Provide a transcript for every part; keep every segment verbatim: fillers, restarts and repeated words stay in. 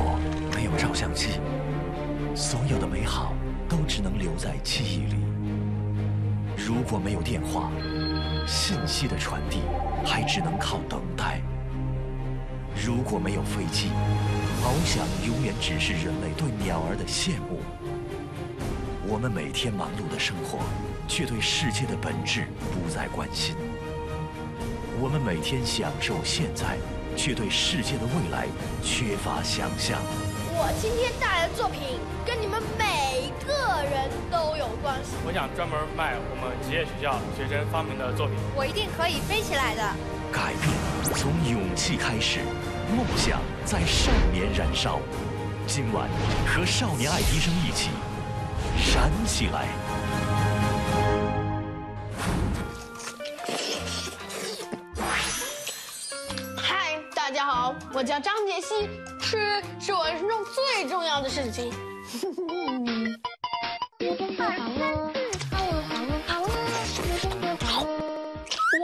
活没有照相机，所有的美好都只能留在记忆里。如果没有电话，信息的传递还只能靠等待。如果没有飞机，翱翔永远只是人类对鸟儿的羡慕。我们每天忙碌的生活，却对世界的本质不再关心。我们每天享受现在，却对世界的未来缺乏想象。我今天带来的作品跟你们每个人都有关系。我想专门卖我们职业学校学生发明的作品。我一定可以飞起来的。改变从勇气开始，梦想在少年燃烧。今晚和少年爱迪生一起燃起来！大家好，我叫张杰希，吃是我人生中最重要的事情。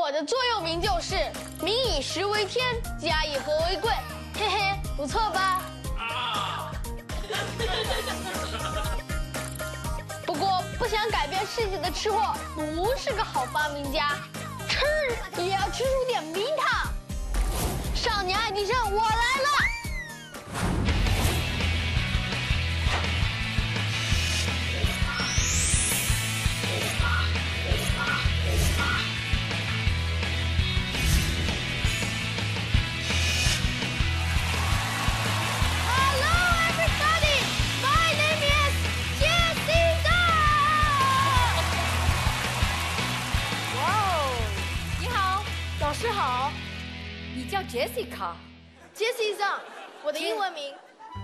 我的座右铭就是“民以食为天，家以和为贵”，嘿嘿，不错吧？啊、不过，不想改变世界的吃货不是个好发明家，吃也要吃出点名堂。 少年爱迪生，我来了！Hello everybody, my name is Jessica. 哇哦，你好，老师好。 你叫 Jessica，Jessie 张，我的英文名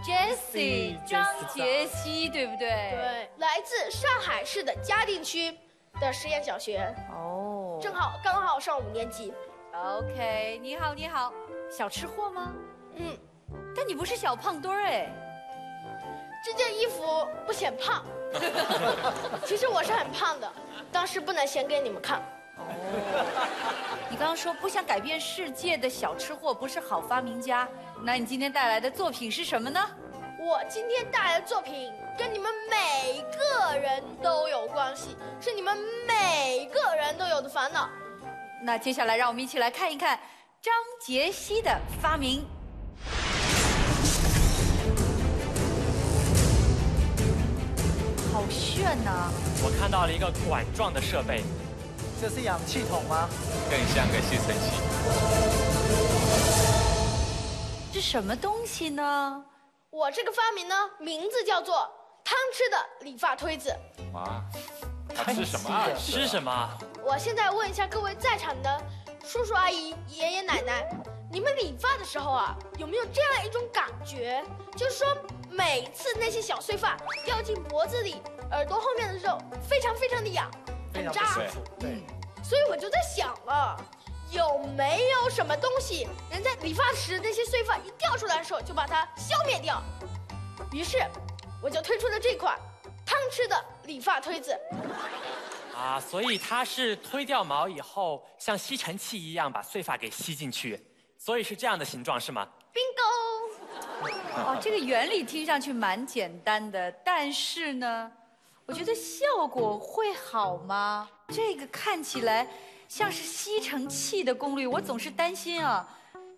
Jessie 张杰希，对不对？对，来自上海市的嘉定区的实验小学。哦，正好刚好上五年级。OK， 你好，你好，小吃货吗？嗯，但你不是小胖墩儿哎。这件衣服不显胖，其实我是很胖的，当时不能显给你们看。 哦，你刚刚说不想改变世界的小吃货不是好发明家，那你今天带来的作品是什么呢？我今天带来的作品跟你们每个人都有关系，是你们每个人都有的烦恼。那接下来让我们一起来看一看张杰希的发明。 好炫呐！我看到了一个管状的设备。 这是氧气筒吗？更像个吸尘器。这什么东西呢？我这个发明呢，名字叫做“贪吃的理发推子”。哇，它吃什么啊？吃什么？我现在问一下各位在场的叔叔阿姨、爷爷奶奶，你们理发的时候啊，有没有这样一种感觉？就是说，每次那些小碎发掉进脖子里、耳朵后面的肉，非常非常的痒。 很扎，对，所以我就在想了，有没有什么东西能在理发时那些碎发一掉出来的时候就把它消灭掉？于是我就推出了这款贪吃的理发推子。啊，所以它是推掉毛以后，像吸尘器一样把碎发给吸进去，所以是这样的形状是吗 ？Bingo！ 哦，这个原理听上去蛮简单的，但是呢。 我觉得效果会好吗？这个看起来像是吸尘器的功率，我总是担心啊，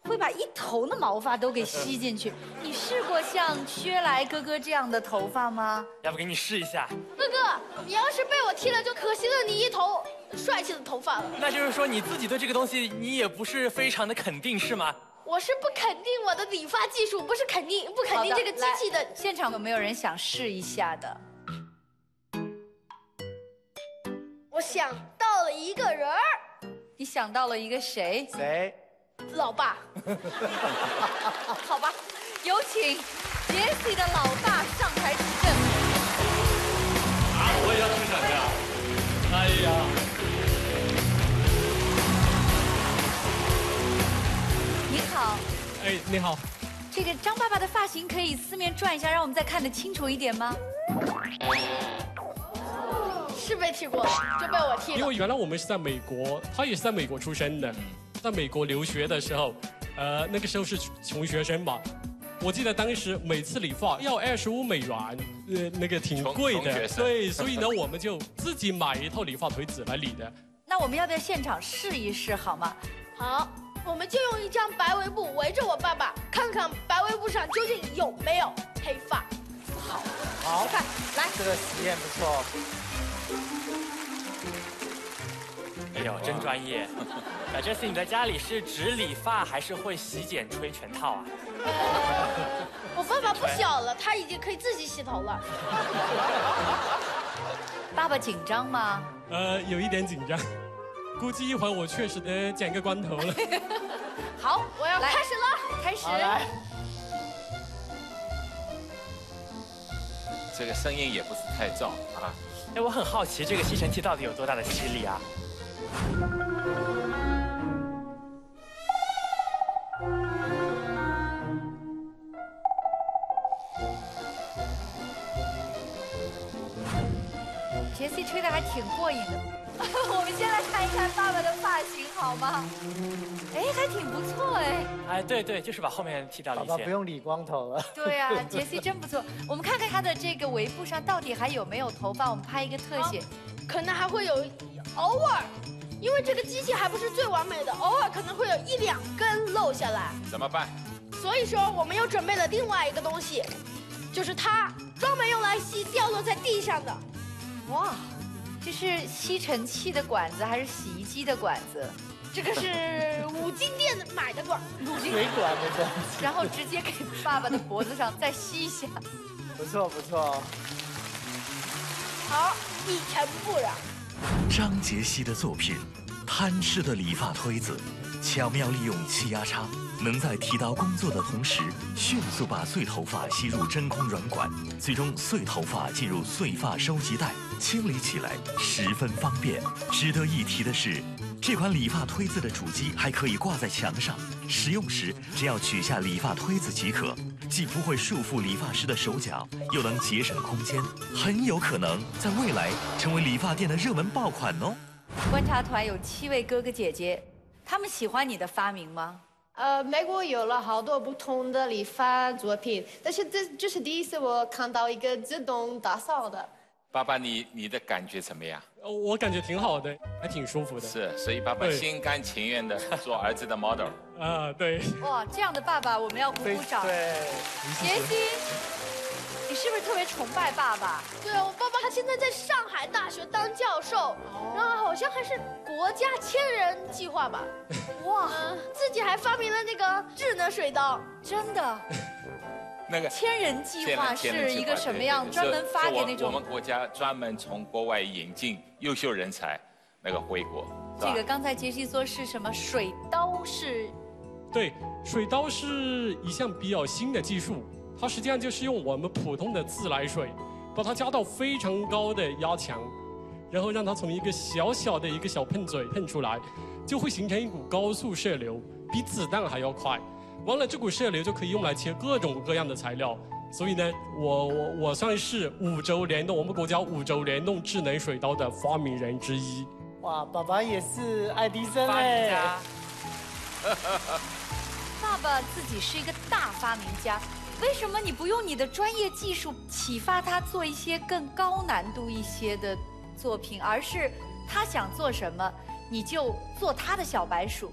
会把一头的毛发都给吸进去。你试过像薛来哥哥这样的头发吗？要不给你试一下？哥哥，你要是被我剃了，就可惜了你一头帅气的头发了。那就是说你自己对这个东西，你也不是非常的肯定，是吗？ 我是不肯定我的理发技术，不是肯定不肯定这个机器的。现场有没有人想试一下的？ 我想到了一个人儿，你想到了一个谁？谁？老爸。好吧，有请杰西的老爸上台指正。啊，我也要出场呀！哎呀，你好。哎，你好。这个张爸爸的发型可以四面转一下，让我们再看得清楚一点吗？ 是被剃过，就被我剃了。因为原来我们是在美国，他也是在美国出生的，在美国留学的时候，呃，那个时候是穷学生嘛，我记得当时每次理发要二十五美元，呃，那个挺贵的，对，所以呢，我们就自己买一套理发推子来理的。那我们要不要现场试一试，好吗？好，我们就用一张白围布围着我爸爸，看看白围布上究竟有没有黑发。好，好看，来，这个实验不错。哎呦，真专业。 小杰斯，你在家里是只理发还是会洗剪吹全套啊？我爸爸不小了，他已经可以自己洗头了。爸爸紧张吗？呃，有一点紧张，估计一会儿我确实得剪个光头了。好，我要开始了，开始。这个声音也不是太噪啊。哎，我很好奇这个吸尘器到底有多大的吸力啊？ 杰西吹的还挺过瘾的，我们先来看一看爸爸的发型好吗？哎，还挺不错哎。哎，对对，就是把后面剃掉了一些。爸爸不用理光头了。对啊，杰西真不错。我们看看他的这个围布上到底还有没有头发，我们拍一个特写。可能还会有，偶尔，因为这个机器还不是最完美的，偶尔可能会有一两根漏下来。怎么办？所以说我们又准备了另外一个东西，就是它专门用来吸掉落在地上的。 哇，这是吸尘器的管子还是洗衣机的管子？这个是五金店买的管，五金店管的管子。然后直接给爸爸的脖子上再吸一下。不错不错。好，一尘不染。张杰西的作品《贪吃的理发推子》，巧妙利用气压差，能在剃刀工作的同时，迅速把碎头发吸入真空软管，最终碎头发进入碎发收集袋。 清理起来十分方便。值得一提的是，这款理发推子的主机还可以挂在墙上，使用时只要取下理发推子即可，既不会束缚理发师的手脚，又能节省空间，很有可能在未来成为理发店的热门爆款哦。观察团有七位哥哥姐姐，他们喜欢你的发明吗？ 呃，美国有了好多不同的理发作品，但是这这是第一次我看到一个自动打扫的。 爸爸你，你你的感觉怎么样？我感觉挺好的，还挺舒服的。是，所以爸爸心甘情愿的做儿子的 model。啊，对。哇，这样的爸爸我们要鼓鼓掌。对。杰西，你是不是特别崇拜爸爸？对啊，我爸爸他现在在上海大学当教授，然后好像还是国家千人计划吧。哇，自己还发明了那个智能水刀，真的。 那个千人计划是一个什么样？专门发给那种我们国家专门从国外引进优秀人才，那个回国。这个刚才杰西说是什么？水刀是？对，水刀是一项比较新的技术，它实际上就是用我们普通的自来水，把它加到非常高的压强，然后让它从一个小小的一个小喷嘴喷出来，就会形成一股高速射流，比子弹还要快。 完了，这股射流就可以用来切各种各样的材料，所以呢，我我我算是五轴联动，我们国家五轴联动智能水刀的发明人之一。哇，爸爸也是爱迪生哎！爸爸自己是一个大发明家，为什么你不用你的专业技术启发他做一些更高难度一些的作品，而是他想做什么，你就做他的小白鼠？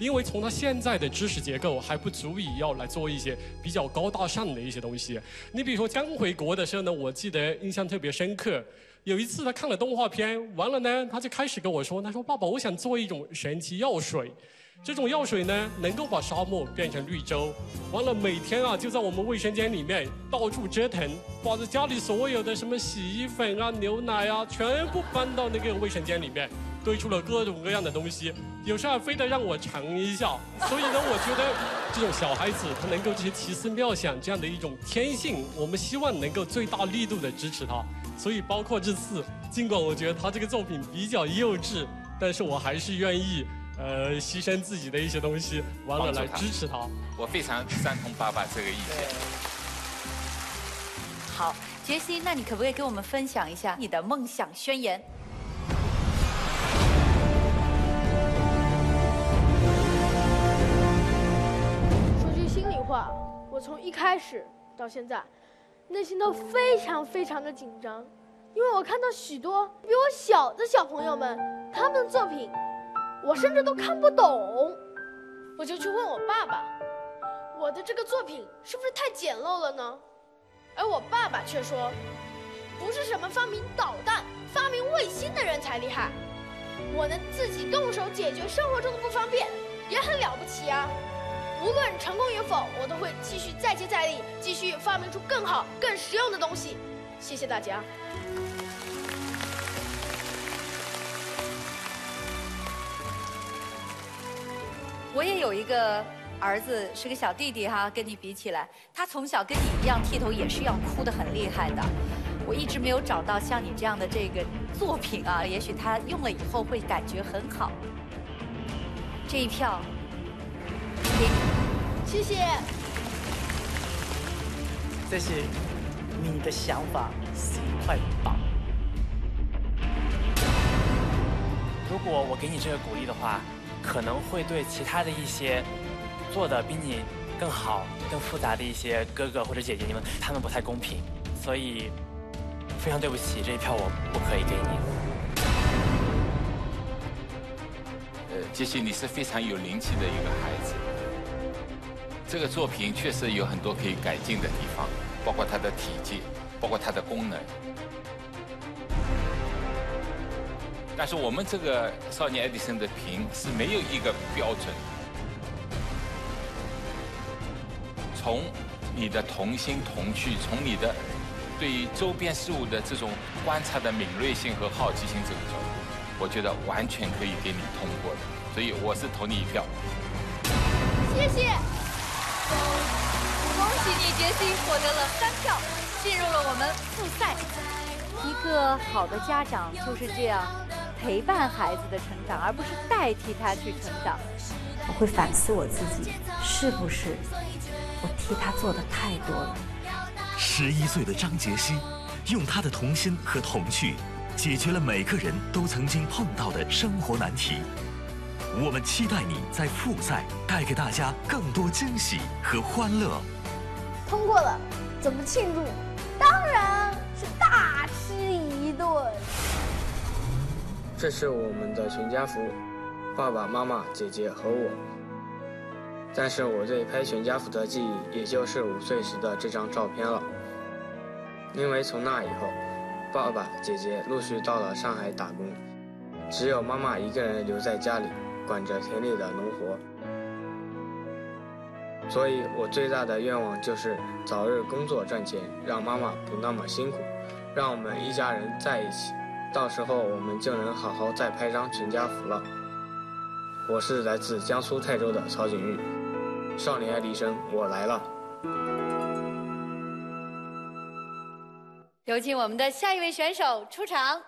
因为从他现在的知识结构还不足以要来做一些比较高大上的一些东西。你比如说刚回国的时候呢，我记得印象特别深刻。有一次他看了动画片，完了呢，他就开始跟我说：“他说爸爸，我想做一种神奇药水，这种药水呢能够把沙漠变成绿洲。完了每天啊就在我们卫生间里面到处折腾，把这家里所有的什么洗衣粉啊、牛奶啊全部搬到那个卫生间里面。” 堆出了各种各样的东西，有时候非得让我尝一下。所以呢，我觉得这种小孩子他能够这些奇思妙想这样的一种天性，我们希望能够最大力度的支持他。所以包括这次，尽管我觉得他这个作品比较幼稚，但是我还是愿意呃牺牲自己的一些东西，完了来支持他。我非常赞同爸爸这个意见。好，杰西，那你可不可以跟我们分享一下你的梦想宣言？我从一开始到现在，内心都非常非常的紧张，因为我看到许多比我小的小朋友们他们的作品，我甚至都看不懂。我就去问我爸爸，我的这个作品是不是太简陋了呢？而我爸爸却说，不是什么发明导弹、发明卫星的人才厉害，我能自己动手解决生活中的不方便，也很了不起啊！无论成功与否，我都会继续再接再厉，继续发明出更好、更实用的东西。谢谢大家。我也有一个儿子，是个小弟弟哈，跟你比起来，他从小跟你一样剃头，也是要哭得很厉害的。我一直没有找到像你这样的这个作品啊，也许他用了以后会感觉很好。这一票给你，谢谢。这是你的想法是一块榜。如果我给你这个鼓励的话，可能会对其他的一些做的比你更好、更复杂的一些哥哥或者姐姐，你们他们不太公平，所以非常对不起，这一票我不可以给你。呃，杰西，你是非常有灵气的一个孩子。这个作品确实有很多可以改进的地方，包括它的体积，包括它的功能。但是我们这个少年爱迪生的评是没有一个标准。从你的童心童趣，从你的对于周边事物的这种观察的敏锐性和好奇心这个角度，我觉得完全可以给你通过的，所以我是投你一票。谢谢，恭喜你，杰西获得了三票，进入了我们复赛。一个好的家长就是这样陪伴孩子的成长，而不是代替他去成长。我会反思我自己，是不是我替他做的太多了。十一岁的张杰西，用他的童心和童趣，解决了每个人都曾经碰到的生活难题。我们期待你在复赛带给大家更多惊喜和欢乐。通过了，怎么庆祝？当然是大吃一顿。这是我们的全家福，爸爸妈妈、姐姐和我。但是我对拍全家福的记忆，也就是五岁时的这张照片了。因为从那以后，爸爸、姐姐陆续到了上海打工，只有妈妈一个人留在家里，管着田里的农活。所以我最大的愿望就是早日工作赚钱，让妈妈不那么辛苦，让我们一家人在一起，到时候我们就能好好再拍张全家福了。我是来自江苏泰州的曹景玉，少年爱迪生，我来了。有请我们的下一位选手出场。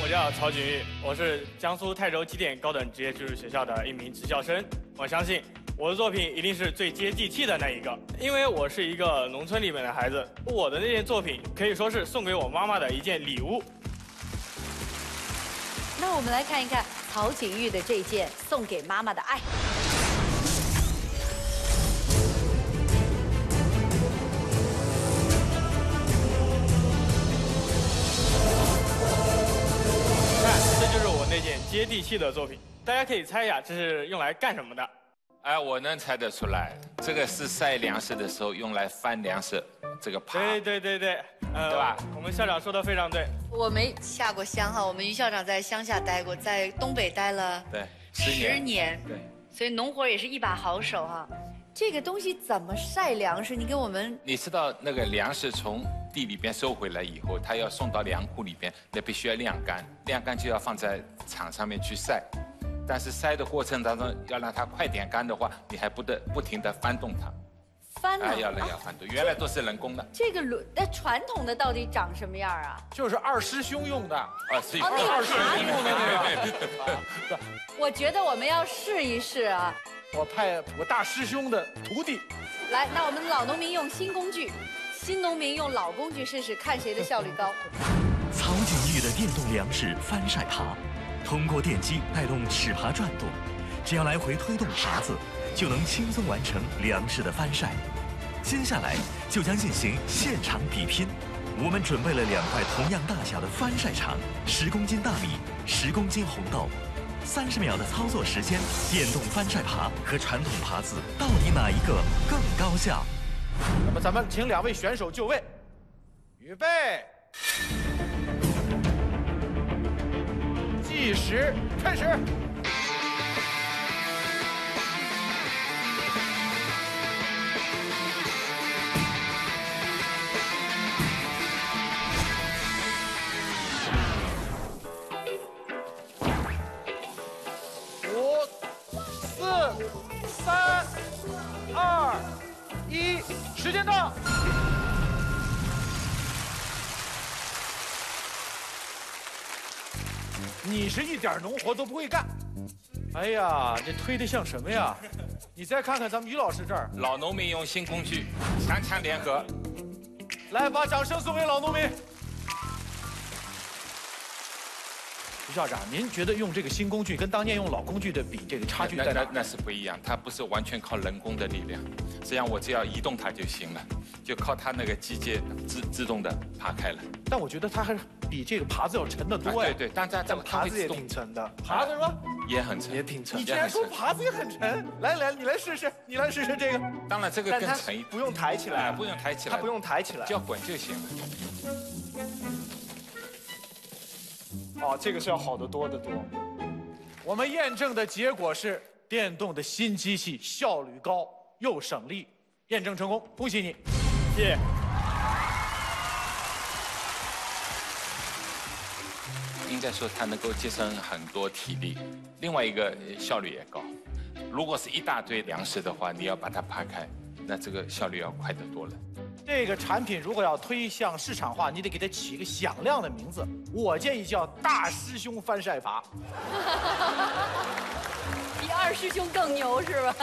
我叫曹景玉，我是江苏泰州机电高等职业技术学校的一名职校生。我相信我的作品一定是最接地气的那一个，因为我是一个农村里面的孩子，我的那件作品可以说是送给我妈妈的一件礼物。那我们来看一看曹景玉的这件送给妈妈的爱。接地气的作品，大家可以猜一下这是用来干什么的？哎，我能猜得出来，这个是晒粮食的时候用来翻粮食，这个耙。对对对对，呃、对吧？我们校长说的非常对。我没下过乡哈，我们于校长在乡下待过，在东北待了对十年，十年对，所以农活也是一把好手哈。这个东西怎么晒粮食？你给我们，你知道那个粮食从地里边收回来以后，它要送到粮库里边，那必须要晾干，晾干就要放在场上面去晒。但是晒的过程当中，要让它快点干的话，你还不得不停地翻动它。翻了，要要翻对，原来都是人工的。这个轮，那传统的到底长什么样啊？就是二师兄用的，二师兄用的那个。我觉得我们要试一试啊。我派我大师兄的徒弟。来，那我们老农民用新工具，新农民用老工具试试，看谁的效率高。曹景玉的电动粮食翻晒耙，通过电机带动齿耙转动，只要来回推动耙子，就能轻松完成粮食的翻晒。接下来就将进行现场比拼，我们准备了两块同样大小的翻晒场，十公斤大米，十公斤红豆。 三十秒的操作时间，电动翻晒耙和传统耙子到底哪一个更高效？那么咱们请两位选手就位，预备，计时开始。三、二、一，时间到。你是一点农活都不会干。哎呀，这推的像什么呀？你再看看咱们于老师这儿，老农民用新工具，强强联合。来，把掌声送给老农民。于校长，您觉得用这个新工具跟当年用老工具的比，这个差距在哪？那 那, 那是不一样，它不是完全靠人工的力量，这样我只要移动它就行了，就靠它那个机械自自动的爬开了。但我觉得它还是比这个耙子要沉得多呀、啊。对对，但它这个耙子也挺沉的。耙子是吧？也很沉，也挺沉。你竟然说耙子也很沉？来来，你来试试，你来试试这个。当然这个更沉一点，不用抬起来，不用抬起来，它不用抬起来，只要滚就行了。 哦，这个是要好得多得多。我们验证的结果是，电动的新机器效率高又省力，验证成功，恭喜你！谢谢。应该说它能够节省很多体力，另外一个效率也高。如果是一大堆粮食的话，你要把它扒开，那这个效率要快得多了。 这个产品如果要推向市场化，你得给它起一个响亮的名字。我建议叫“大师兄翻晒耙”，比二师兄更牛是吧？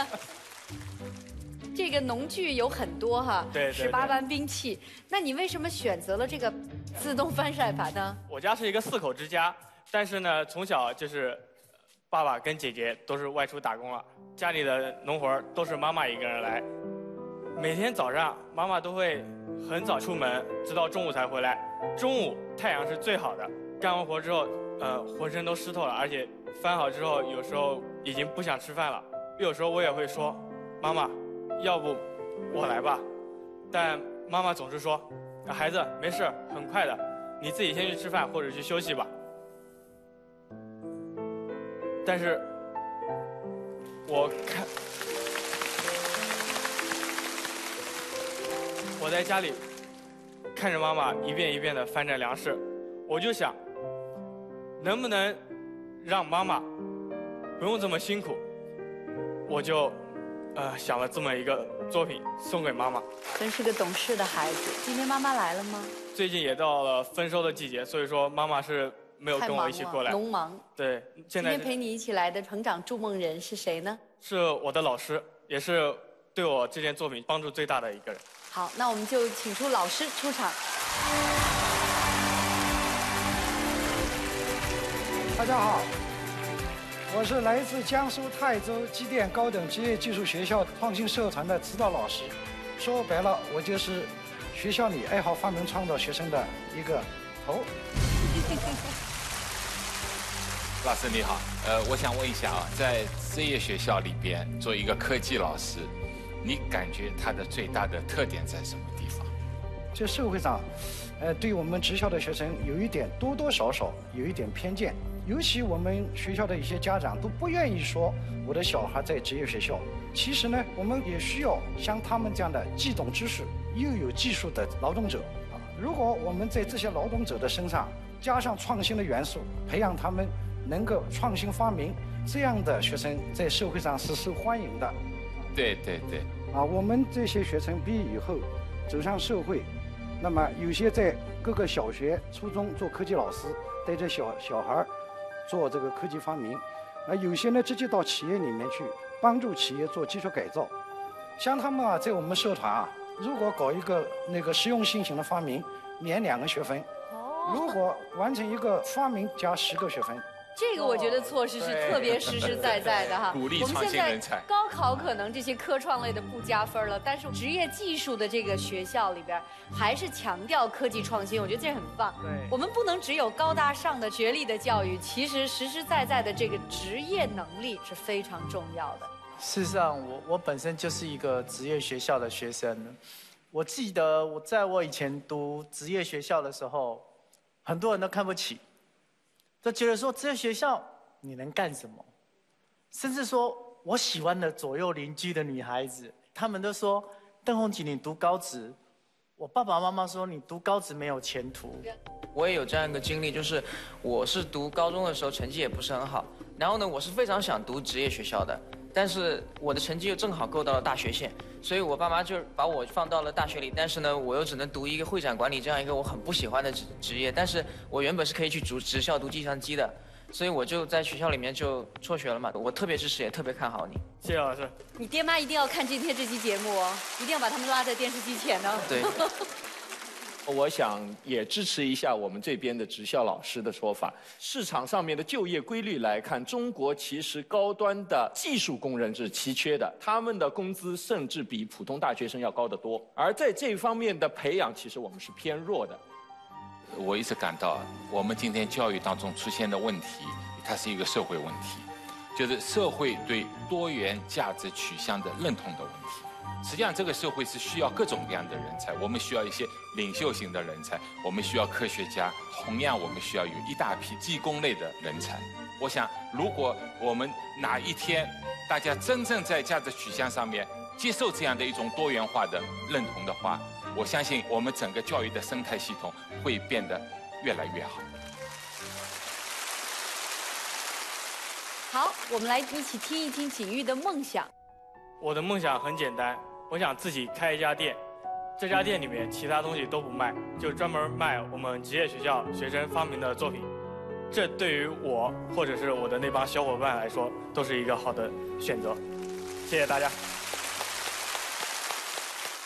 这个农具有很多哈，对，十八般兵器。那你为什么选择了这个自动翻晒耙呢？我家是一个四口之家，但是呢，从小就是爸爸跟姐姐都是外出打工了，家里的农活都是妈妈一个人来。 每天早上，妈妈都会很早出门，直到中午才回来。中午太阳是最好的，干完活之后，呃，浑身都湿透了，而且翻好之后，有时候已经不想吃饭了。有时候我也会说：“妈妈，要不我来吧。”但妈妈总是说：“孩子，没事，很快的，你自己先去吃饭或者去休息吧。”但是，我看。 我在家里看着妈妈一遍一遍地翻着粮食，我就想，能不能让妈妈不用这么辛苦？我就呃想了这么一个作品送给妈妈。真是个懂事的孩子。今天妈妈来了吗？最近也到了丰收的季节，所以说妈妈是没有跟我一起过来。农忙。对，现在今天陪你一起来的成长筑梦人是谁呢？是我的老师，也是对我这件作品帮助最大的一个人。 好，那我们就请出老师出场。大家好，我是来自江苏泰州机电高等职业技术学校创新社团的指导老师。说白了，我就是学校里爱好发明创造学生的一个头。老师你好，呃，我想问一下啊，在职业学校里边做一个科技老师。 你感觉它的最大的特点在什么地方？这社会上，呃，对我们职校的学生有一点多多少少有一点偏见，尤其我们学校的一些家长都不愿意说我的小孩在职业学校。其实呢，我们也需要像他们这样的既懂知识又有技术的劳动者啊。如果我们在这些劳动者的身上加上创新的元素，培养他们能够创新发明，这样的学生在社会上是受欢迎的。对对对。 啊，啊，我们这些学生毕业以后走上社会，那么有些在各个小学、初中做科技老师，带着小小孩儿做这个科技发明，啊，有些呢直接到企业里面去帮助企业做技术改造。像他们啊，在我们社团啊，如果搞一个那个实用性型的发明，免两个学分；如果完成一个发明，加十个学分。 这个我觉得措施是特别实实在在的哈，鼓励创新人才。高考可能这些科创类的不加分了，但是职业技术的这个学校里边还是强调科技创新，我觉得这很棒。对，我们不能只有高大上的学历的教育，其实实实在在的这个职业能力是非常重要的。事实上，我我本身就是一个职业学校的学生，我记得我在我以前读职业学校的时候，很多人都看不起。 都觉得说职业学校你能干什么？甚至说我喜欢的左右邻居的女孩子，她们都说邓红锦你读高职，我爸爸妈妈说你读高职没有前途。我也有这样一个经历，就是我是读高中的时候成绩也不是很好，然后呢我是非常想读职业学校的，但是我的成绩又正好够到了大学线，所以我爸妈就把我放到了大学里，但是呢我又只能读一个会展管理这样一个我很不喜欢的职职业，但是我原本是可以去读职校读计算机的，所以我就在学校里面就辍学了嘛。我特别支持，也特别看好你。谢谢老师。你爹妈一定要看今天这期节目哦，一定要把他们拉在电视机前呢、哦。对。我想也支持一下我们这边的职校老师的说法。市场上面的就业规律来看，中国其实高端的技术工人是奇缺的，他们的工资甚至比普通大学生要高得多。而在这方面的培养，其实我们是偏弱的。我一直感到，我们今天教育当中出现的问题，它是一个社会问题，就是社会对多元价值取向的认同的问题。 实际上，这个社会是需要各种各样的人才。我们需要一些领袖型的人才，我们需要科学家，同样我们需要有一大批技工类的人才。我想，如果我们哪一天大家真正在价值取向上面接受这样的一种多元化的认同的话，我相信我们整个教育的生态系统会变得越来越好。好，我们来一起听一听景玉的梦想。我的梦想很简单。 我想自己开一家店，这家店里面其他东西都不卖，就专门卖我们职业学校学生发明的作品。这对于我或者是我的那帮小伙伴来说，都是一个好的选择。谢谢大家。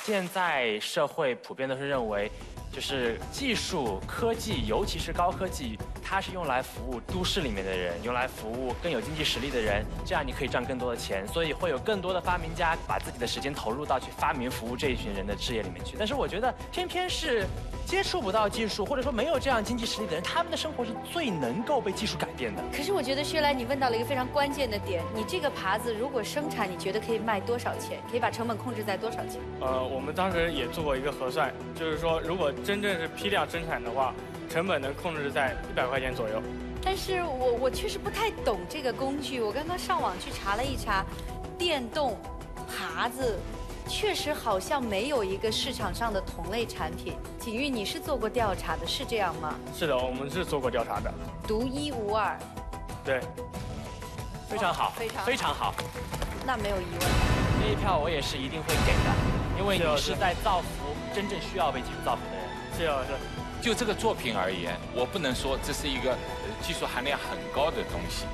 现在社会普遍都是认为，就是技术、科技，尤其是高科技，它是用来服务都市里面的人，用来服务更有经济实力的人，这样你可以赚更多的钱，所以会有更多的发明家把自己的时间投入到去发明服务这一群人的事业里面去。但是我觉得，偏偏是接触不到技术，或者说没有这样经济实力的人，他们的生活是最能够被技术改变的。可是我觉得薛兰，你问到了一个非常关键的点，你这个耙子如果生产，你觉得可以卖多少钱？可以把成本控制在多少钱？呃，我们当时也做过一个核算，就是说如果 真正是批量生产的话，成本能控制在一百块钱左右。但是我我确实不太懂这个工具，我刚刚上网去查了一查，电动耙子确实好像没有一个市场上的同类产品。景玉，你是做过调查的，是这样吗？是的，我们是做过调查的。独一无二。对，非常好，非常非常好。那没有疑问。这一票我也是一定会给的，因为你是在造福真正需要被技术造福的人。 谢老师，就这个作品而言，我不能说这是一个技术含量很高的东西，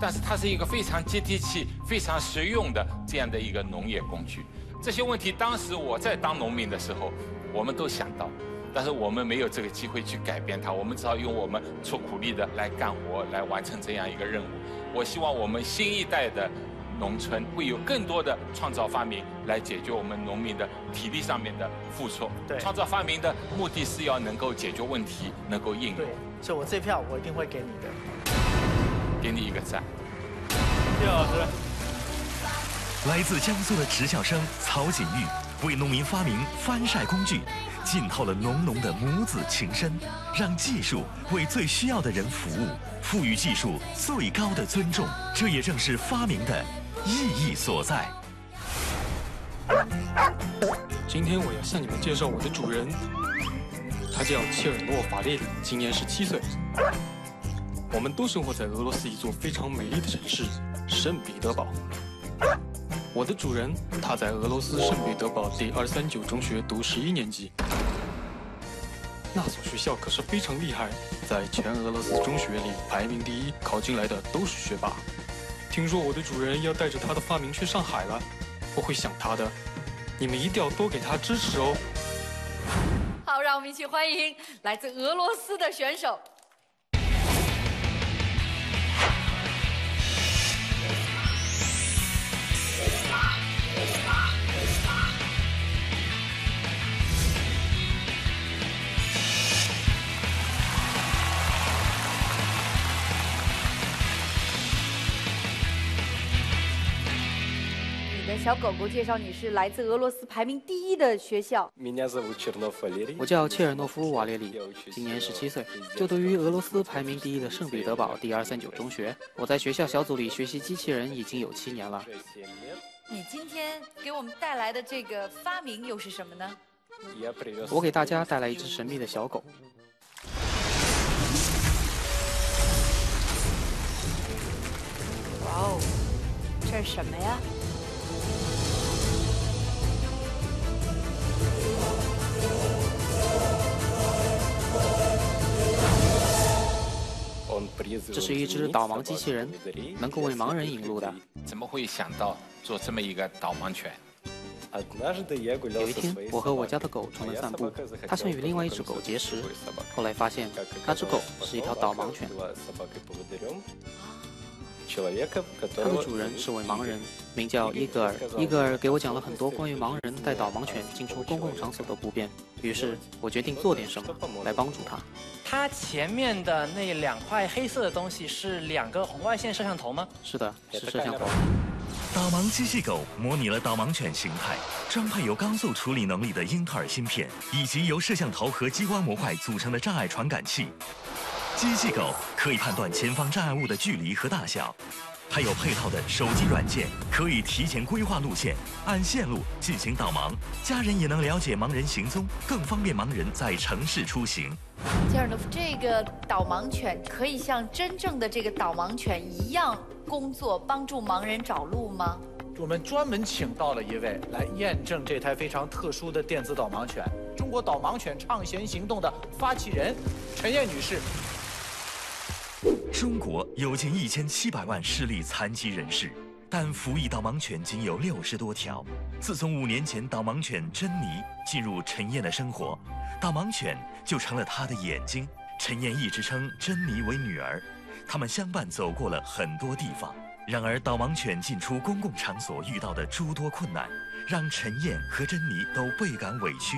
但是它是一个非常接地气、非常实用的这样的一个农业工具。这些问题，当时我在当农民的时候，我们都想到，但是我们没有这个机会去改变它，我们只好用我们出苦力的来干活，来完成这样一个任务。我希望我们新一代的 农村会有更多的创造发明来解决我们农民的体力上面的付出。对，创造发明的目的是要能够解决问题，能够应用。对，所以我这票我一定会给你的，给你一个赞。谢老师。来自江苏的职校生曹景玉为农民发明翻晒工具，浸透了浓浓的母子情深，让技术为最需要的人服务，赋予技术最高的尊重。这也正是发明的 意义所在。今天我要向你们介绍我的主人，他叫切尔诺法列里，今年十七岁。我们都生活在俄罗斯一座非常美丽的城市——圣彼得堡。我的主人他在俄罗斯圣彼得堡第二三九中学读十一年级，那所学校可是非常厉害，在全俄罗斯中学里排名第一，考进来的都是学霸。听说我的主人要带着他的发明去上海了，我会想他的，你们一定要多给他支持哦。好，让我们一起欢迎来自俄罗斯的选手。 小狗狗介绍你是来自俄罗斯排名第一的学校。我叫切尔诺夫·瓦列里，今年十七岁，就读于俄罗斯排名第一的圣彼得堡第二三九中学。我在学校小组里学习机器人已经有七年了。你今天给我们带来的这个发明又是什么呢？我给大家带来一只神秘的小狗。 哇哦，这是什么呀？ 这是一只导盲机器人，能够为盲人引路的。怎么会想到做这么一个导盲犬？有一天，我和我家的狗出门散步，它想与另外一只狗结识，后来发现那只狗是一条导盲犬。 它的主人是位盲人，名叫伊戈尔。伊戈尔给我讲了很多关于盲人带导盲犬进出公共场所的不便，于是我决定做点什么来帮助他。它前面的那两块黑色的东西是两个红外线摄像头吗？是的，是摄像头。导盲机器狗模拟了导盲犬形态，装配有高速处理能力的英特尔芯片，以及由摄像头和激光模块组成的障碍传感器。 机器狗可以判断前方障碍物的距离和大小，还有配套的手机软件，可以提前规划路线，按线路进行导盲。家人也能了解盲人行踪，更方便盲人在城市出行。切尔诺夫，这个导盲犬可以像真正的这个导盲犬一样工作，帮助盲人找路吗？我们专门请到了一位来验证这台非常特殊的电子导盲犬——中国导盲犬倡贤行动的发起人陈燕女士。 中国有近一千七百万视力残疾人士，但服役导盲犬仅有六十多条。自从五年前导盲犬珍妮进入陈燕的生活，导盲犬就成了她的眼睛。陈燕一直称珍妮为女儿，他们相伴走过了很多地方。然而，导盲犬进出公共场所遇到的诸多困难，让陈燕和珍妮都倍感委屈。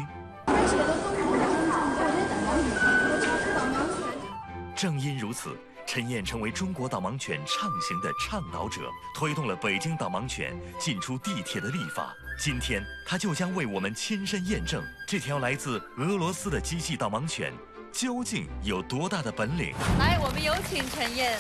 正因如此，陈燕成为中国导盲犬倡行的倡导者，推动了北京导盲犬进出地铁的立法。今天，她就将为我们亲身验证这条来自俄罗斯的机器导盲犬究竟有多大的本领。来，我们有请陈燕。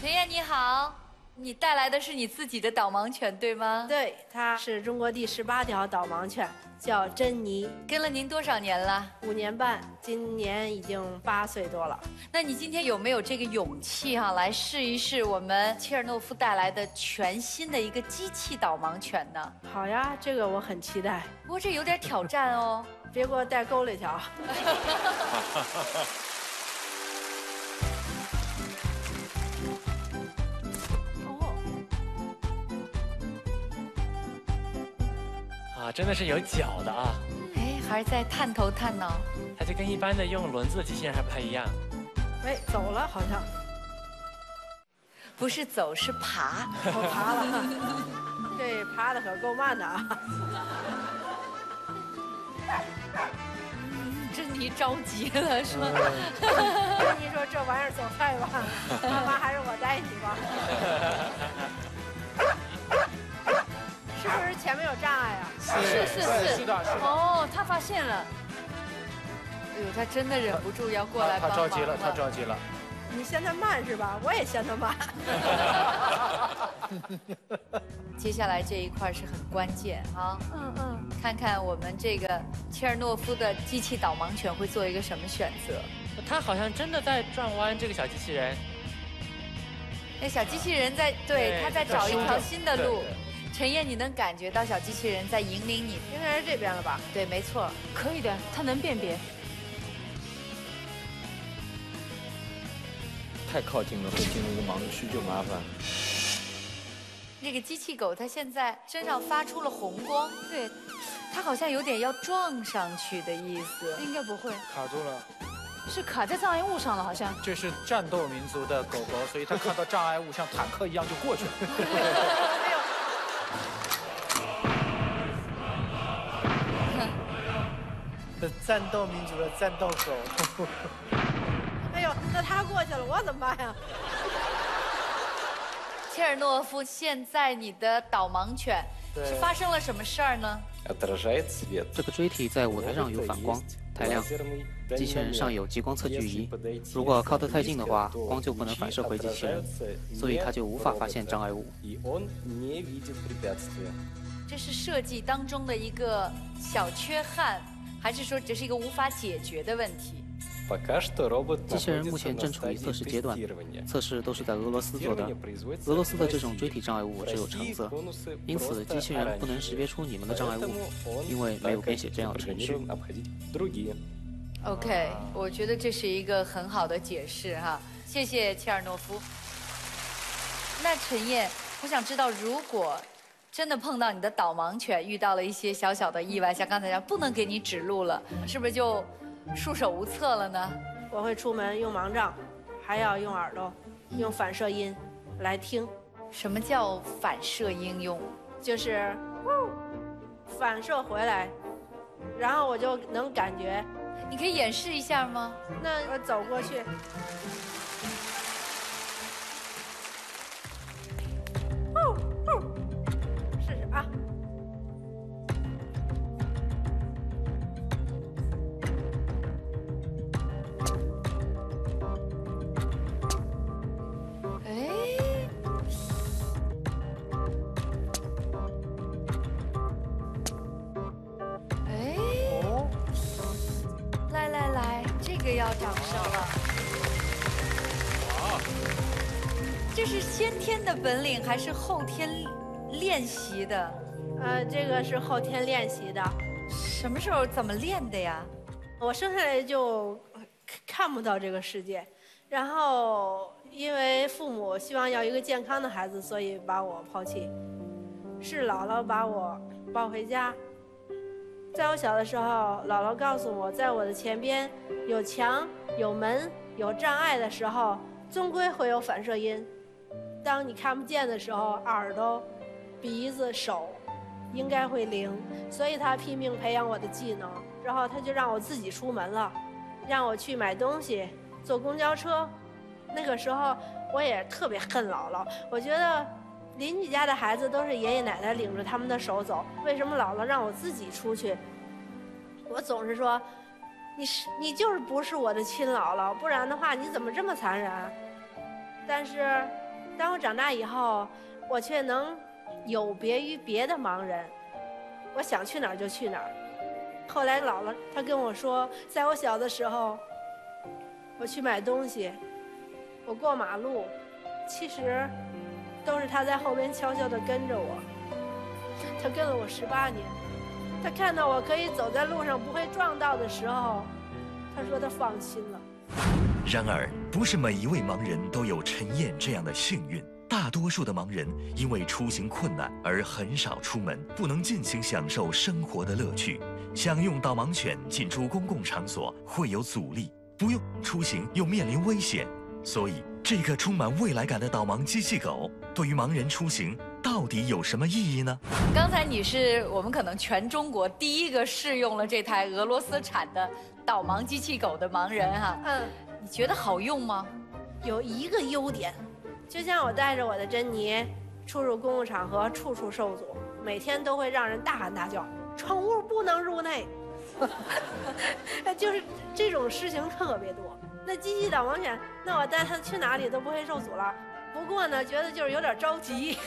陈燕，你好。 你带来的是你自己的导盲犬，对吗？对，它是中国第十八条导盲犬，叫珍妮。跟了您多少年了？五年半，今年已经八岁多了。那你今天有没有这个勇气哈、啊，来试一试我们切尔诺夫带来的全新的一个机器导盲犬呢？好呀，这个我很期待。不过这有点挑战哦，别给我带沟里条。啊，真的是有脚的啊！哎，还是在探头探脑。它就跟一般的用轮子的机器人还不太一样。哎，走了好像。不是走，是爬。我爬了，这爬的可够慢的啊！珍妮着急了，说：“珍妮说这玩意儿走太慢，妈妈还是我带你吧。” 是不是前面有障碍啊？是是是是的，哦，他发现了。哎呦，他真的忍不住要过来帮忙了。他着急了，他着急了。你嫌他慢是吧？我也嫌他慢。接下来这一块是很关键啊。嗯嗯，看看我们这个切尔诺夫的机器导盲犬会做一个什么选择。他好像真的在转弯，这个小机器人。那小机器人在对，他在找一条新的路。陈烨，你能感觉到小机器人在引领你？应该是这边了吧？对，没错，可以的，他能辨别。 太靠近了，会进入盲区就麻烦。那个机器狗它现在身上发出了红光，对，它好像有点要撞上去的意思。应该不会。卡住了。是卡在障碍物上了，好像。这是战斗民族的狗狗，所以它看到障碍物像坦克一样就过去了。战斗民族的战斗狗。哎呦，那他过去了，我怎么办呀？切尔诺夫，现在你的导盲犬是发生了什么事儿呢？这个锥体在舞台上有反光、太亮，机器人上有激光测距仪，如果靠得太近的话，光就不能反射回机器人，所以它就无法发现障碍物。这是设计当中的一个小缺憾，还是说这是一个无法解决的问题？ 机器人目前正处于测试阶段，测试都是在俄罗斯做的。俄罗斯的这种锥体障碍物只有橙色，因此机器人不能识别出你们的障碍物，因为没有编写这样的程序。OK， 我觉得这是一个很好的解释哈，谢谢切尔诺夫。那陈烨，我想知道，如果真的碰到你的导盲犬遇到了一些小小的意外，像刚才讲不能给你指路了，是不是就？ 束手无策了呢。我会出门用盲杖，还要用耳朵，用反射音来听。什么叫反射应用？就是反射回来，然后我就能感觉。你可以演示一下吗？那我走过去。哦哦，试试啊。 本领还是后天练习的，呃，这个是后天练习的。什么时候怎么练的呀？我生下来就看不到这个世界，然后因为父母希望要一个健康的孩子，所以把我抛弃。是姥姥把我抱回家。在我小的时候，姥姥告诉我，在我的前边有墙、有门、有障碍的时候，终归会有反射音。 当你看不见的时候，耳朵、鼻子、手应该会灵，所以他拼命培养我的技能，然后他就让我自己出门了，让我去买东西、坐公交车。那个时候我也特别恨姥姥，我觉得邻居家的孩子都是爷爷奶奶领着他们的手走，为什么姥姥让我自己出去？我总是说，你是你就是不是我的亲姥姥，不然的话你怎么这么残忍？但是。 当我长大以后，我却能有别于别的盲人，我想去哪儿就去哪儿。后来姥姥她跟我说，在我小的时候，我去买东西，我过马路，其实都是她在后面悄悄地跟着我。她跟了我十八年，她看到我可以走在路上不会撞到的时候，她说她放心了。 然而，不是每一位盲人都有陈燕这样的幸运。大多数的盲人因为出行困难而很少出门，不能尽情享受生活的乐趣。想用导盲犬进出公共场所会有阻力，不用出行又面临危险。所以，这个充满未来感的导盲机器狗，对于盲人出行到底有什么意义呢？刚才你是我们可能全中国第一个试用了这台俄罗斯产的导盲机器狗的盲人哈。嗯。 你觉得好用吗？有一个优点，就像我带着我的珍妮出入公共场合，处处受阻，每天都会让人大喊大叫：“宠物不能入内！”就是这种事情特别多。那机器导盲犬，那我带它去哪里都不会受阻了。不过呢，觉得就是有点着急。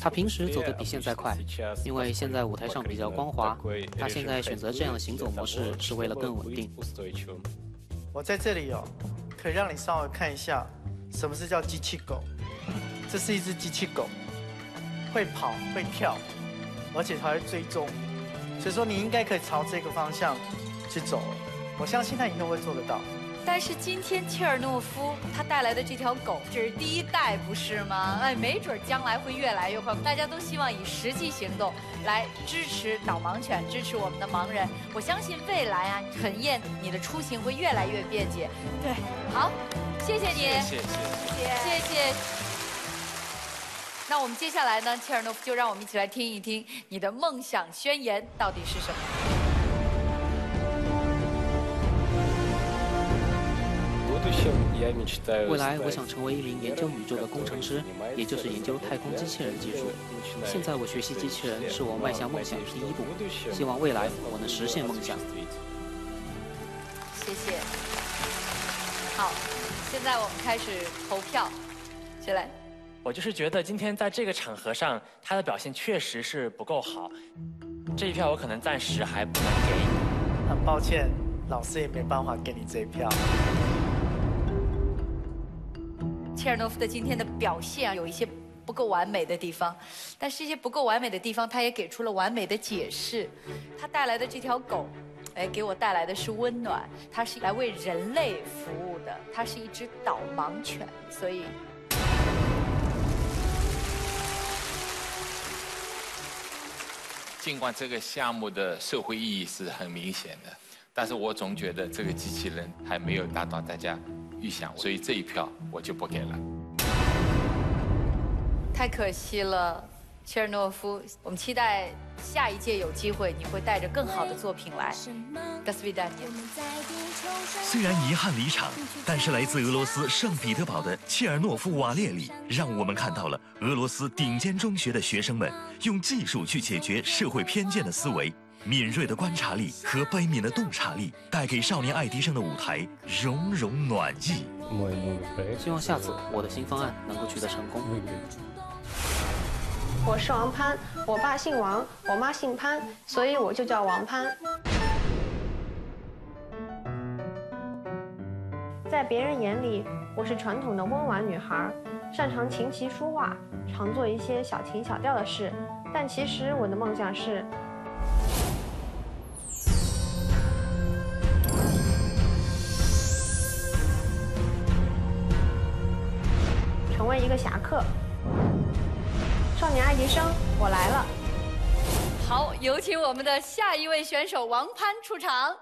他平时走得比现在快，因为现在舞台上比较光滑。他现在选择这样的行走模式是为了更稳定。我在这里哦，可以让你稍微看一下什么是叫机器狗。这是一只机器狗，会跑会跳，而且还会追踪。所以说你应该可以朝这个方向去走。我相信他一定会做得到。 但是今天切尔诺夫他带来的这条狗，这是第一代，不是吗？哎，没准将来会越来越快。大家都希望以实际行动来支持导盲犬，支持我们的盲人。我相信未来啊，陈燕，你的出行会越来越便捷。对，好，谢谢你，谢谢，谢谢。那我们接下来呢，切尔诺夫就让我们一起来听一听你的梦想宣言到底是什么。 未来，我想成为一名研究宇宙的工程师，也就是研究太空机器人技术。现在我学习机器人是我迈向梦想的第一步，希望未来我能实现梦想。谢谢。好，现在我们开始投票，谁来？我就是觉得今天在这个场合上，他的表现确实是不够好，这一票我可能暂时还不能给你。很抱歉，老师也没办法给你这一票。 切尔诺夫的今天的表现啊，有一些不够完美的地方，但是这些不够完美的地方，他也给出了完美的解释。他带来的这条狗，哎，给我带来的是温暖，它是来为人类服务的，它是一只导盲犬，所以尽管这个项目的社会意义是很明显的，但是我总觉得这个机器人还没有达到大家。 预想，所以这一票我就不给了。太可惜了，切尔诺夫。我们期待下一届有机会，你会带着更好的作品来。虽然遗憾离场，但是来自俄罗斯圣彼得堡的切尔诺夫·瓦列里，让我们看到了俄罗斯顶尖中学的学生们用技术去解决社会偏见的思维。 敏锐的观察力和悲悯的洞察力，带给少年爱迪生的舞台融融暖意。希望下次我的新方案能够取得成功。我是王潘，我爸姓王，我妈姓潘，所以我就叫王潘。在别人眼里，我是传统的温婉女孩，擅长琴棋书画，常做一些小情小调的事。但其实我的梦想是。 成为一个侠客，少年爱迪生，我来了。好，有请我们的下一位选手王潘出场。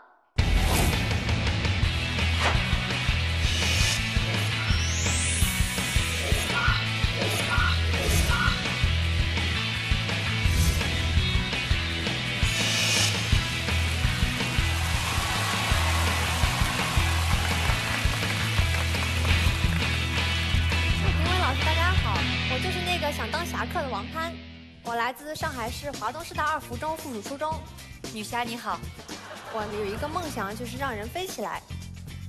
想当侠客的王潘，我来自上海市华东师大二附中附属初中。女侠你好，我有一个梦想就是让人飞起来。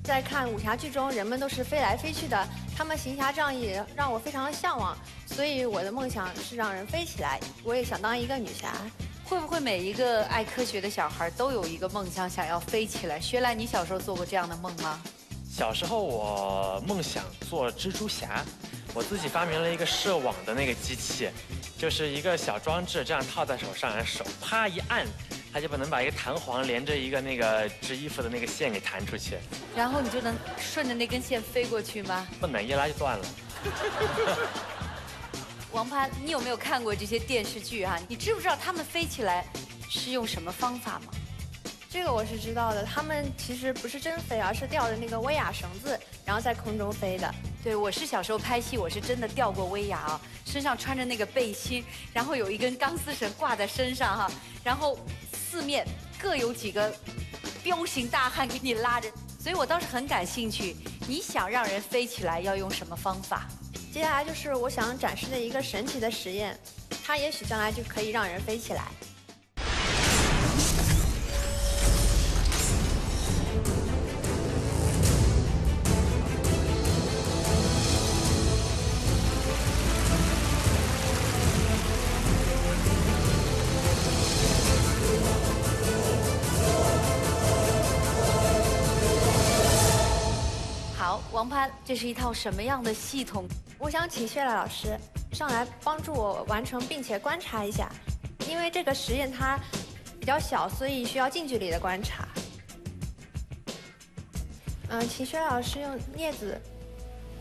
在看武侠剧中，人们都是飞来飞去的，他们行侠仗义，让我非常的向往。所以我的梦想是让人飞起来，我也想当一个女侠。会不会每一个爱科学的小孩都有一个梦想，想要飞起来？薛兰，你小时候做过这样的梦吗？小时候我梦想做蜘蛛侠。 我自己发明了一个射网的那个机器，就是一个小装置，这样套在手上，手啪一按，它就能把一个弹簧连着一个那个织衣服的那个线给弹出去。然后你就能顺着那根线飞过去吗？不能，一拉就断了。王潘，你有没有看过这些电视剧啊？你知不知道他们飞起来是用什么方法吗？这个我是知道的，他们其实不是真飞，而是吊着那个威亚绳子，然后在空中飞的。 对，我是小时候拍戏，我是真的吊过威亚啊，身上穿着那个背心，然后有一根钢丝绳挂在身上哈、啊，然后四面各有几个彪形大汉给你拉着，所以我倒是很感兴趣。你想让人飞起来要用什么方法？接下来就是我想展示的一个神奇的实验，它也许将来就可以让人飞起来。航拍这是一套什么样的系统？我想请薛老师上来帮助我完成，并且观察一下，因为这个实验它比较小，所以需要近距离的观察。嗯、呃，请薛老师用镊子，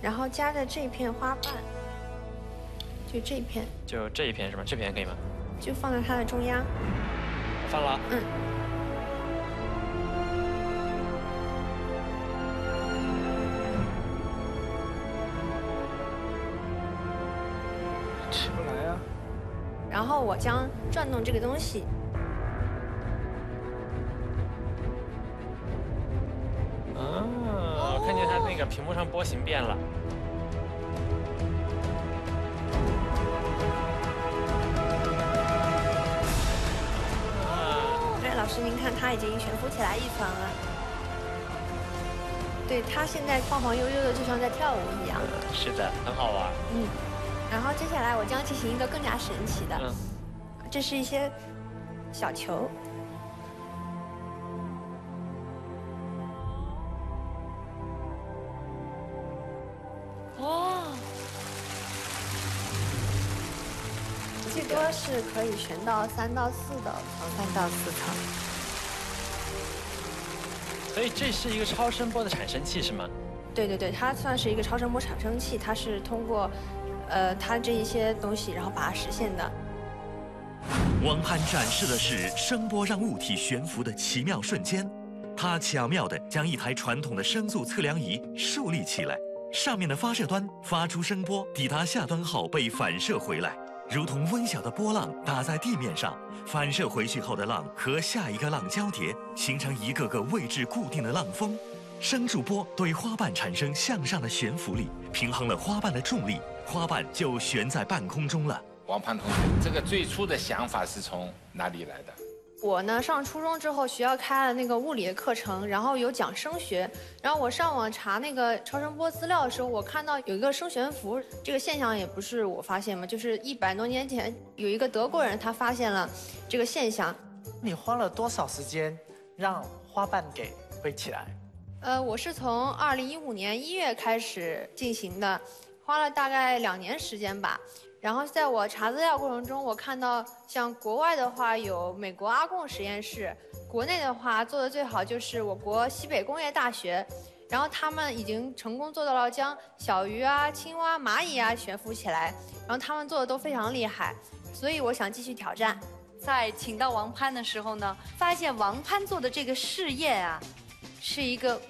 然后夹着这片花瓣，就这一片，就这一片是吗？这片可以吗？就放在它的中央。放了。嗯。 然后我将转动这个东西，啊，我看见它那个屏幕上波形变了。哎，老师您看，它已经悬浮起来一团了。对，它现在晃晃悠悠的，就像在跳舞一样。是的，很好玩。嗯。 然后接下来我将进行一个更加神奇的，嗯、这是一些小球，哦，最多是可以旋到三到四的层，三到四层。所以这是一个超声波的产生器是吗？对对对，它算是一个超声波产生器，它是通过。 呃，它这一些东西，然后把它实现的。汪潘展示的是声波让物体悬浮的奇妙瞬间，他巧妙地将一台传统的声速测量仪竖立起来，上面的发射端发出声波，抵达下端后被反射回来，如同微小的波浪打在地面上，反射回去后的浪和下一个浪交叠，形成一个个位置固定的浪峰。声驻波对花瓣产生向上的悬浮力，平衡了花瓣的重力。 花瓣就悬在半空中了。王潘同学，这个最初的想法是从哪里来的？我呢，上初中之后，学校开了那个物理的课程，然后有讲声学。然后我上网查那个超声波资料的时候，我看到有一个声悬浮这个现象，也不是我发现嘛，就是一百多年前有一个德国人他发现了这个现象。你花了多少时间让花瓣给飞起来？呃，我是从二零一五年一月开始进行的。 花了大概两年时间吧，然后在我查资料过程中，我看到像国外的话有美国阿贡实验室，国内的话做的最好就是我国西北工业大学，然后他们已经成功做到了将小鱼啊、青蛙、蚂蚁啊悬浮起来，然后他们做的都非常厉害，所以我想继续挑战。在请到王潘的时候呢，发现王潘做的这个试验啊，是一个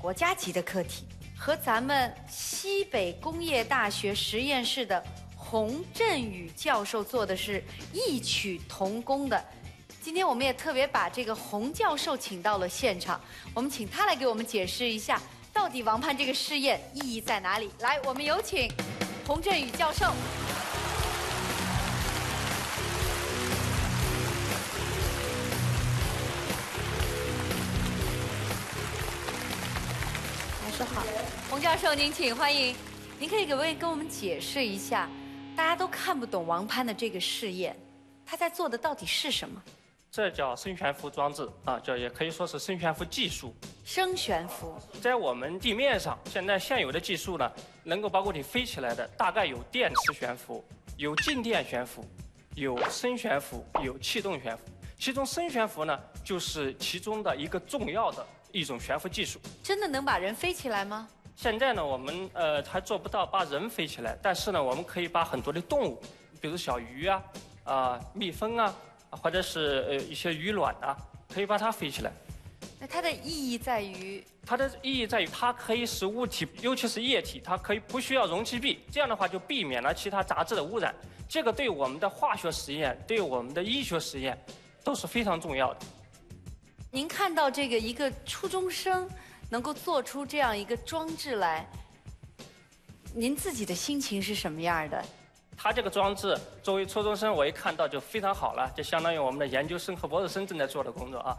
国家级的课题。 和咱们西北工业大学实验室的洪振宇教授做的是异曲同工的。今天我们也特别把这个洪教授请到了现场，我们请他来给我们解释一下，到底王潘这个试验意义在哪里？来，我们有请洪振宇教授。老师好。 洪教授，您请欢迎。您可以给我跟我们解释一下，大家都看不懂王潘的这个试验，他在做的到底是什么？这叫声悬浮装置啊，这也可以说是声悬浮技术。声悬浮，在我们地面上，现在现有的技术呢，能够把物体飞起来的，大概有电磁悬浮、有静电悬浮、有声悬浮、有气动悬浮。其中声悬浮呢，就是其中的一个重要的一种悬浮技术。真的能把人飞起来吗？ 现在呢，我们呃还做不到把人飞起来，但是呢，我们可以把很多的动物，比如小鱼啊、啊、呃、蜜蜂啊，或者是呃一些鱼卵啊，可以把它飞起来。那它的意义在于？它的意义在于，它可以使物体，尤其是液体，它可以不需要容器壁，这样的话就避免了其他杂质的污染。这个对我们的化学实验、对我们的医学实验都是非常重要的。您看到这个一个初中生。 能够做出这样一个装置来，您自己的心情是什么样的？他这个装置作为初中生，我一看到就非常好了，就相当于我们的研究生和博士生正在做的工作啊。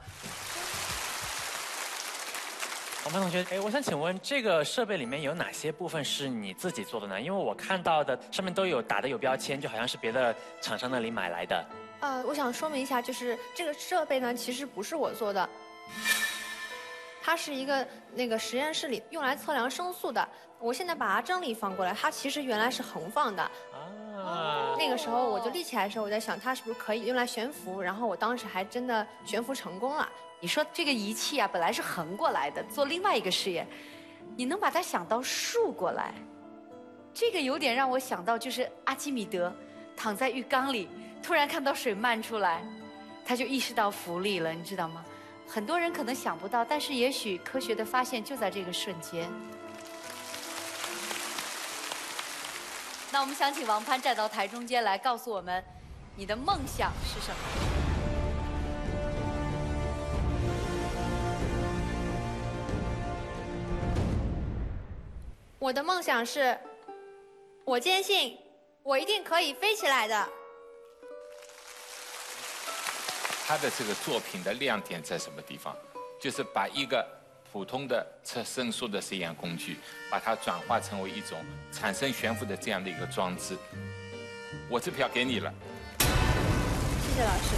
王潘同学，哎，我想请问这个设备里面有哪些部分是你自己做的呢？因为我看到的上面都有打的有标签，就好像是别的厂商那里买来的。呃，我想说明一下，就是这个设备呢，其实不是我做的。它是一个那个实验室里用来测量声速的。我现在把它正立放过来，它其实原来是横放的。啊，那个时候我就立起来的时候，我在想它是不是可以用来悬浮，然后我当时还真的悬浮成功了。你说这个仪器啊，本来是横过来的，做另外一个实验，你能把它想到竖过来，这个有点让我想到就是阿基米德躺在浴缸里，突然看到水漫出来，他就意识到浮力了，你知道吗？ 很多人可能想不到，但是也许科学的发现就在这个瞬间。那我们想请王潘站到台中间来，告诉我们你的梦想是什么？我的梦想是，我坚信我一定可以飞起来的。 他的这个作品的亮点在什么地方？就是把一个普通的测声速的实验工具，把它转化成为一种产生悬浮的这样的一个装置。我这票给你了，谢谢老师。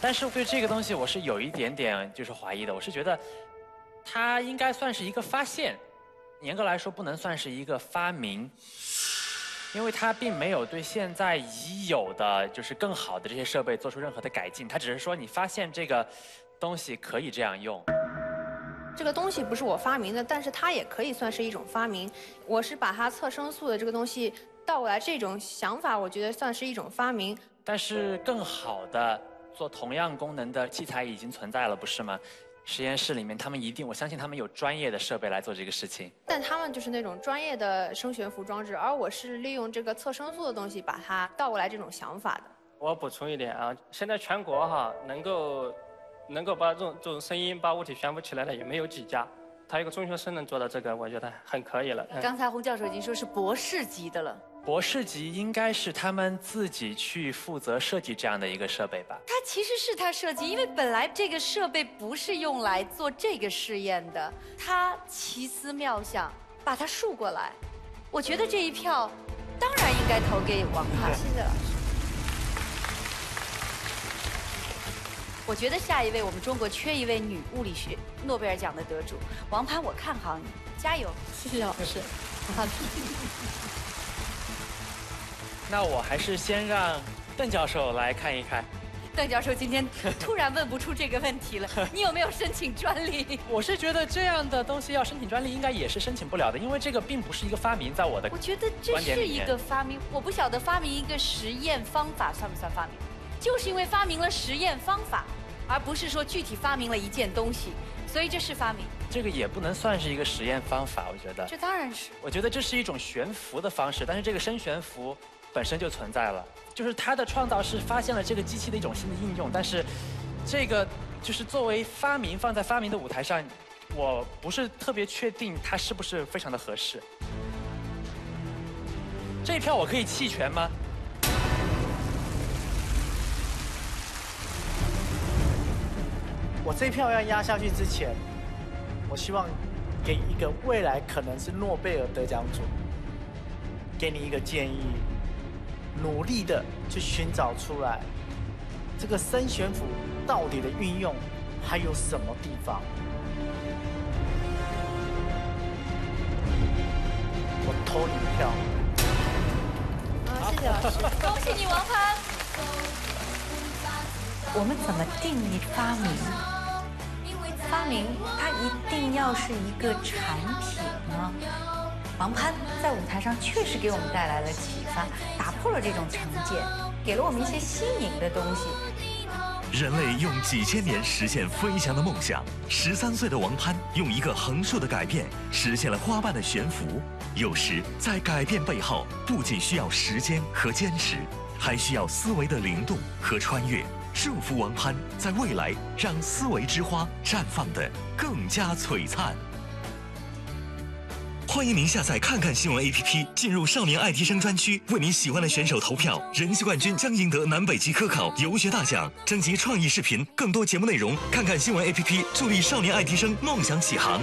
但是对这个东西我是有一点点就是怀疑的，我是觉得它应该算是一个发现，严格来说不能算是一个发明。 因为它并没有对现在已有的就是更好的这些设备做出任何的改进，它只是说你发现这个东西可以这样用。这个东西不是我发明的，但是它也可以算是一种发明。我是把它测声速的这个东西倒过来，这种想法我觉得算是一种发明。但是更好的做同样功能的器材已经存在了，不是吗？ 实验室里面，他们一定，我相信他们有专业的设备来做这个事情。但他们就是那种专业的声悬浮装置，而我是利用这个测声速的东西把它倒过来这种想法的。我补充一点啊，现在全国哈能够能够把这种这种声音把物体悬浮起来的也没有几家，他一个中学生能做到这个，我觉得很可以了。嗯、刚才洪教授已经说是博士级的了。 博士级应该是他们自己去负责设计这样的一个设备吧？它其实是他设计，因为本来这个设备不是用来做这个试验的，他奇思妙想把它竖过来。我觉得这一票当然应该投给王潘。谢谢老师。我觉得下一位我们中国缺一位女物理学诺贝尔奖的得主，王潘，我看好你，加油！谢谢老师。好的。那我还是先让邓教授来看一看。邓教授今天突然问不出这个问题了，你有没有申请专利？我是觉得这样的东西要申请专利，应该也是申请不了的，因为这个并不是一个发明，在我的我觉得这是一个发明，我不晓得发明一个实验方法算不算发明，就是因为发明了实验方法，而不是说具体发明了一件东西，所以这是发明。 这个也不能算是一个实验方法，我觉得。这当然是。我觉得这是一种悬浮的方式，但是这个声悬浮本身就存在了，就是它的创造是发现了这个机器的一种新的应用，但是这个就是作为发明放在发明的舞台上，我不是特别确定它是不是非常的合适。这一票我可以弃权吗？ 我这一票要压下去之前。 我希望给一个未来可能是诺贝尔得奖者，给你一个建议，努力的去寻找出来这个声悬浮到底的运用还有什么地方。我投你一票。好，谢谢老师，恭喜你王潘。我们怎么定义发明？ 发明它一定要是一个产品吗？王潘在舞台上确实给我们带来了启发，打破了这种成见，给了我们一些新颖的东西。人类用几千年实现飞翔的梦想，十三岁的王潘用一个横竖的改变实现了花瓣的悬浮。有时在改变背后，不仅需要时间和坚持，还需要思维的灵动和穿越。 祝福王潘在未来让思维之花绽放得更加璀璨。欢迎您下载看看新闻 A P P， 进入少年爱迪生专区，为您喜欢的选手投票，人气冠军将赢得南北极科考游学大奖。征集创意视频，更多节目内容，看看新闻 A P P， 助力少年爱迪生梦想起航。